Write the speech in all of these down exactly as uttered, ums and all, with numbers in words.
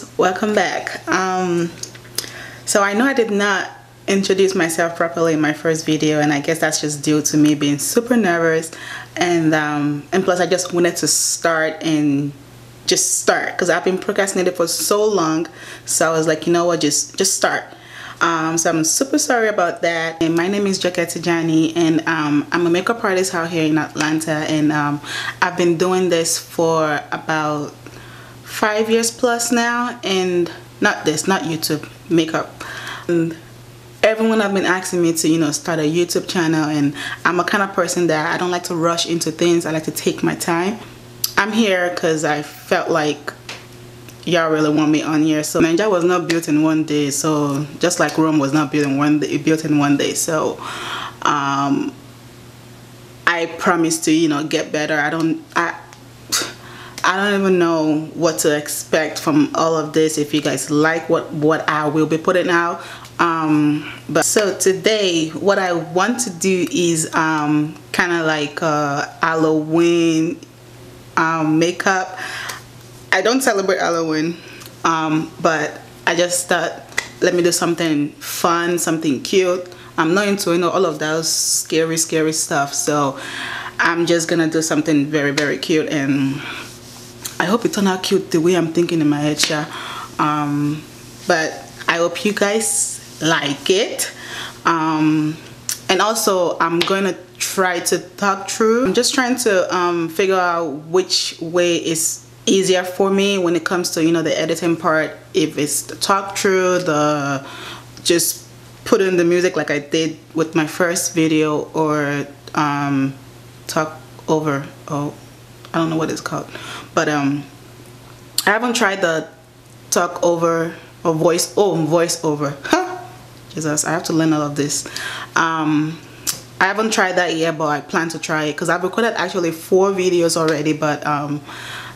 girls, welcome back. Um so I know I did not introduce myself properly in my first video, and I guess that's just due to me being super nervous, and um and plus I just wanted to start and just start because I've been procrastinating for so long. So I was like, you know what, just just start. Um, so I'm super sorry about that. And my name is Jackie Aina, and um, I'm a makeup artist out here in Atlanta, and um, I've been doing this for about five years plus now, and not this, not YouTube, makeup. And everyone have been asking me to, you know, start a YouTube channel, and I'm a kind of person that I don't like to rush into things. I like to take my time. I'm here because I felt like y'all really want me on here. So Nigeria was not built in one day, so just like Rome was not built in one day, built in one day. So um, I promise to, you know, get better. I don't I I don't even know what to expect from all of this. If you guys like what what I will be putting out, um, but so today what I want to do is um, kind of like uh, Halloween um, makeup. I don't celebrate Halloween, um, but I just thought, let me do something fun, something cute. I'm not into, you know, all of that scary, scary stuff. So I'm just gonna do something very, very cute, and I hope it turned out cute the way I'm thinking in my head, yeah. Um, but I hope you guys like it. Um, and also, I'm gonna try to talk through. I'm just trying to um, figure out which way is easier for me when it comes to, you know, the editing part. If it's the talk through, the just put in the music like I did with my first video, or um, talk over. Oh, I don't know what it's called, but um, I haven't tried the talk over or voice. Oh, voice over. Huh? Jesus, I have to learn all of this. Um, I haven't tried that yet, but I plan to try it because I've recorded actually four videos already, but um.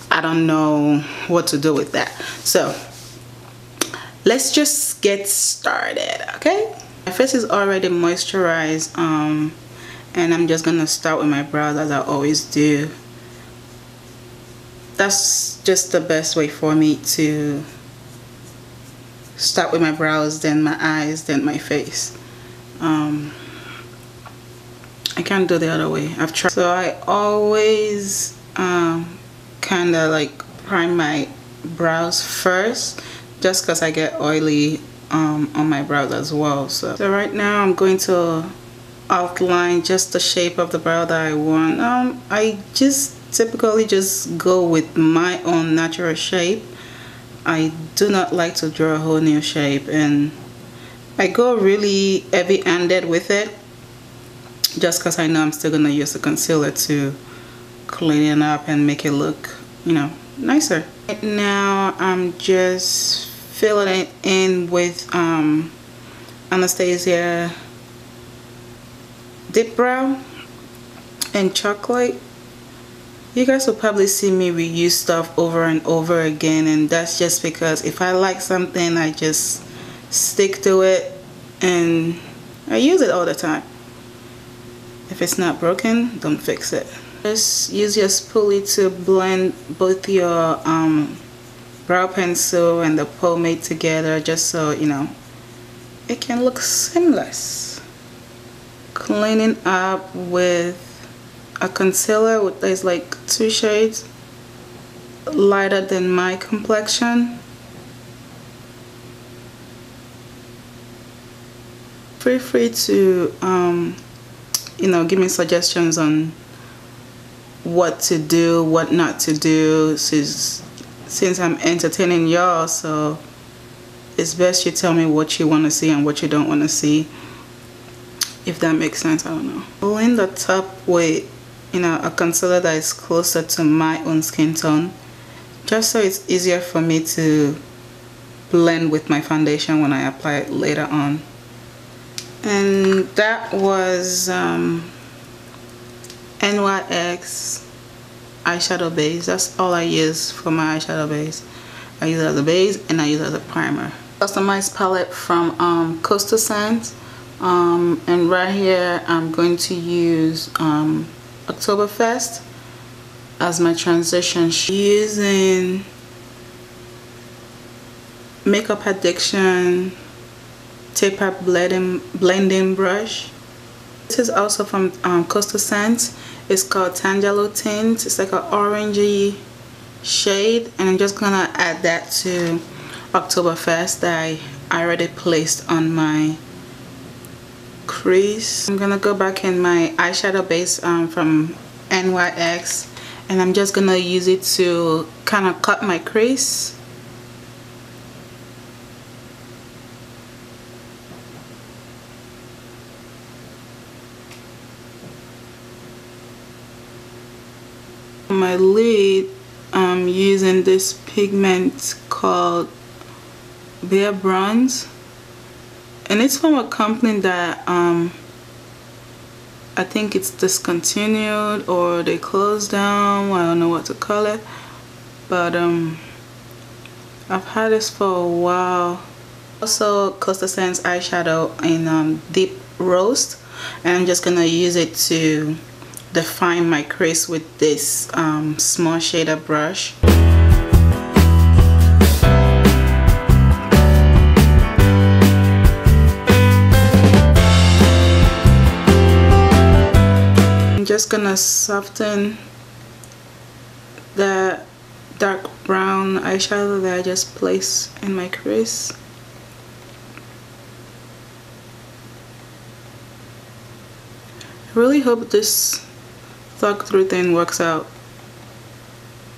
I don't know what to do with that. So let's just get started, okay? My face is already moisturized, um, and I'm just gonna start with my brows as I always do. That's just the best way for me to start with my brows, then my eyes, then my face. Um, I can't do the other way. I've tried. So I always, um, kind of like prime my brows first, just because I get oily um, on my brows as well. So. so right now I'm going to outline just the shape of the brow that I want. Um, I just typically just go with my own natural shape. I do not like to draw a whole new shape, and I go really heavy-handed with it, just because I know I'm still gonna use the concealer to clean it up and make it look, you know, nicer. Right now I'm just filling it in with um, Anastasia DipBrow and Chocolate. You guys will probably see me reuse stuff over and over again, and that's just because if I like something, I just stick to it and I use it all the time. If it's not broken, don't fix it. Just use your spoolie to blend both your um, brow pencil and the pomade together, just so, you know, it can look seamless. Cleaning up with a concealer with there's like two shades lighter than my complexion. Feel free to, um, you know, give me suggestions on what to do, what not to do, since since I'm entertaining y'all, so it's best you tell me what you want to see and what you don't want to see, if that makes sense. I don't know. Blend the top with, you know, a concealer that is closer to my own skin tone, just so it's easier for me to blend with my foundation when I apply it later on. And that was um N Y X eyeshadow base. That's all I use for my eyeshadow base. I use it as a base and I use it as a primer. Customized palette from um, Coastal Scents, um, and right here I'm going to use um, Oktoberfest as my transition. Using Makeup Addiction Taper Blending, blending Brush. This is also from um, Coastal Scents. It's called Tangelo Tint. It's like an orangey shade, and I'm just gonna add that to Oktoberfest that I already placed on my crease. I'm gonna go back in my eyeshadow base um, from N Y X, and I'm just gonna use it to kind of cut my crease. My lid, I'm using this pigment called Bare Bronze, and it's from a company that um, I think it's discontinued or they closed down. I don't know what to call it, but um, I've had this for a while. Also, Coastal Scents eyeshadow in um, Deep Roast, and I'm just gonna use it to define my crease with this um, small shader brush. I'm just gonna soften the dark brown eyeshadow that I just placed in my crease. I really hope this Talk through thing works out,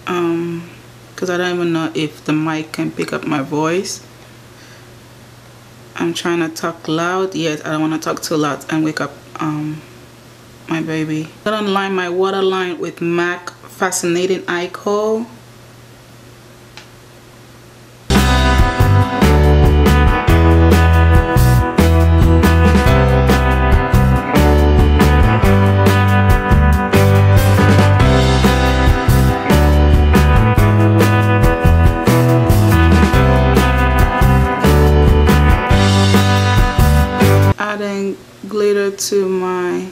um, because I don't even know if the mic can pick up my voice. I'm trying to talk loud, yet I don't want to talk too loud and wake up um, my baby. I'm gonna line my waterline with MAC Fascinating Eye Kohl. To my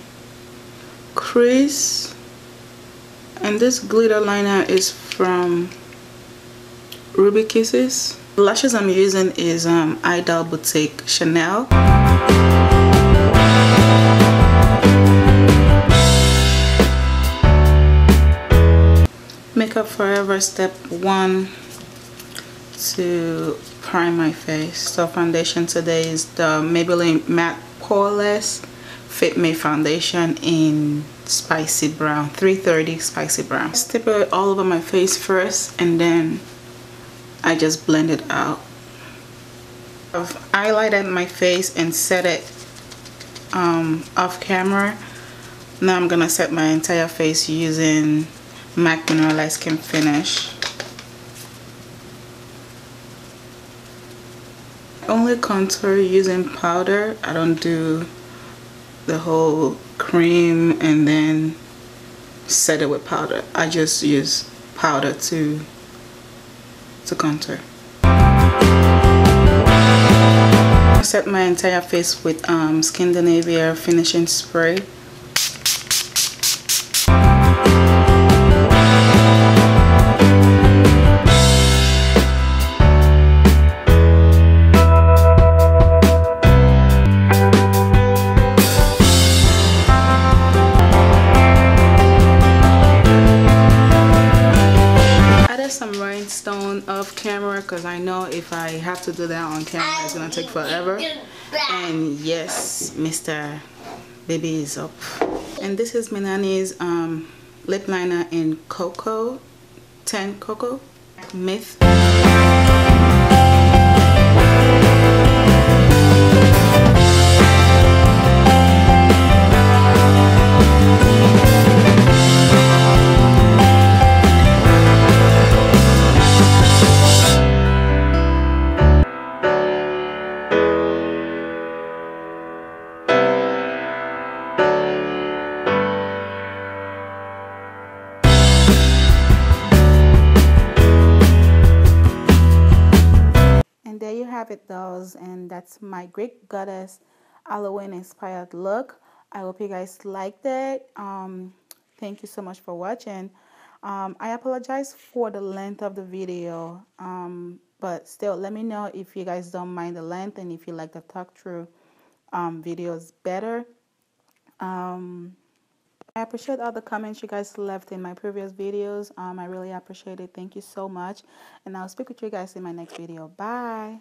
crease, and this glitter liner is from Ruby Kisses. The lashes I'm using is um, Idol Boutique Chanel. Makeup Forever step one to prime my face. So foundation today is the Maybelline Matte Poreless Fit Me foundation in spicy brown, three thirty spicy brown. Stipple it all over my face first, and then I just blend it out. I've highlighted my face and set it um, off camera. Now I'm gonna set my entire face using MAC Mineralize Skin Finish. Only contour using powder. I don't do the whole cream and then set it with powder. I just use powder to to contour. I set my entire face with um, Scandinavia Finishing Spray. Because I know if I have to do that on camera, it's gonna take forever. And yes, Mister Baby is up. And this is Minani's um, lip liner in Cocoa, ten Cocoa Myth. It does, and that's my Greek Goddess Halloween inspired look. I hope you guys liked it. Um thank you so much for watching. um I apologize for the length of the video. um But still, let me know if you guys don't mind the length and if you like the talk through um, videos better. Um, I appreciate all the comments you guys left in my previous videos. Um, I really appreciate it. Thank you so much. And I'll speak with you guys in my next video. Bye.